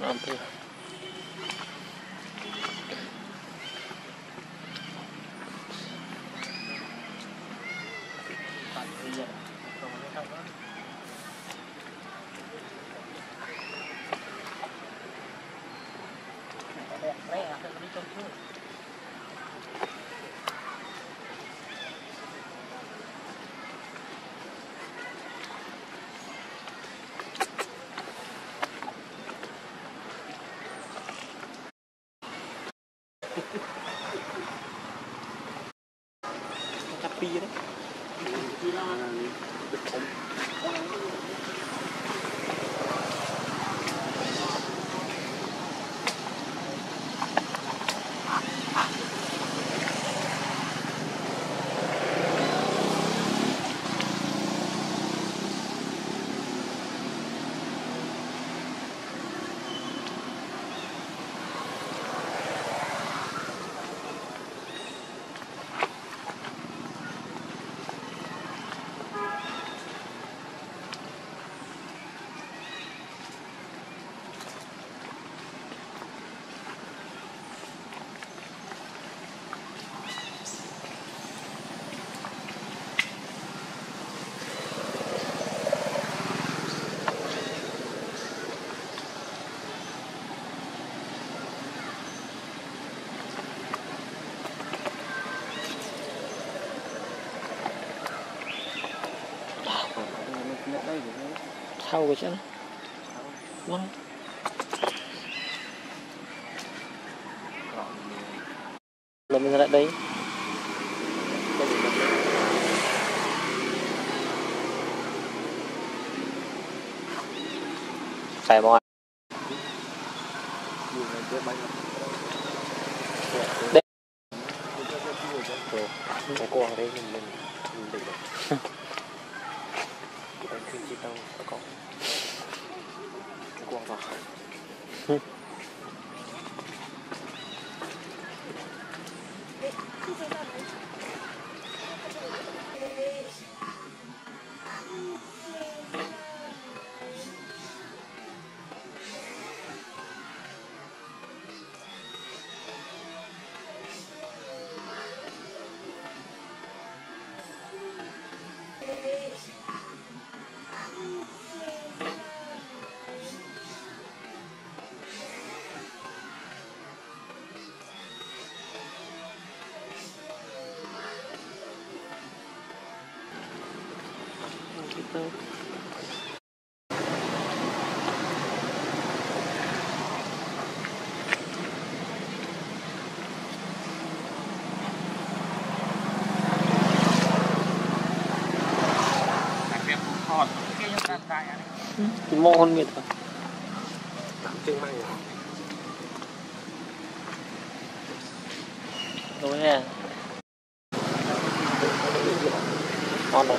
nanti Tapi đấy. Thau cái chứ nó quăng là mình lại đấy phải mọi đây cái quăng đấy mình định rồi cái gì đâu có con quăng vào though. Mò con mệt rồi. Đúng nha. Ngon rồi.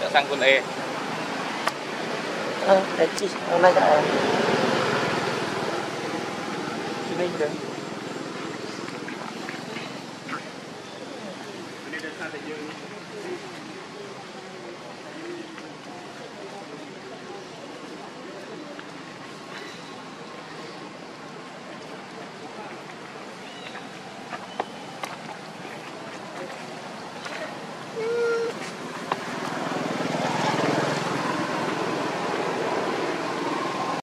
đã sang quân E. Đấy chị, hôm nay đã... Chị Ninh đấy.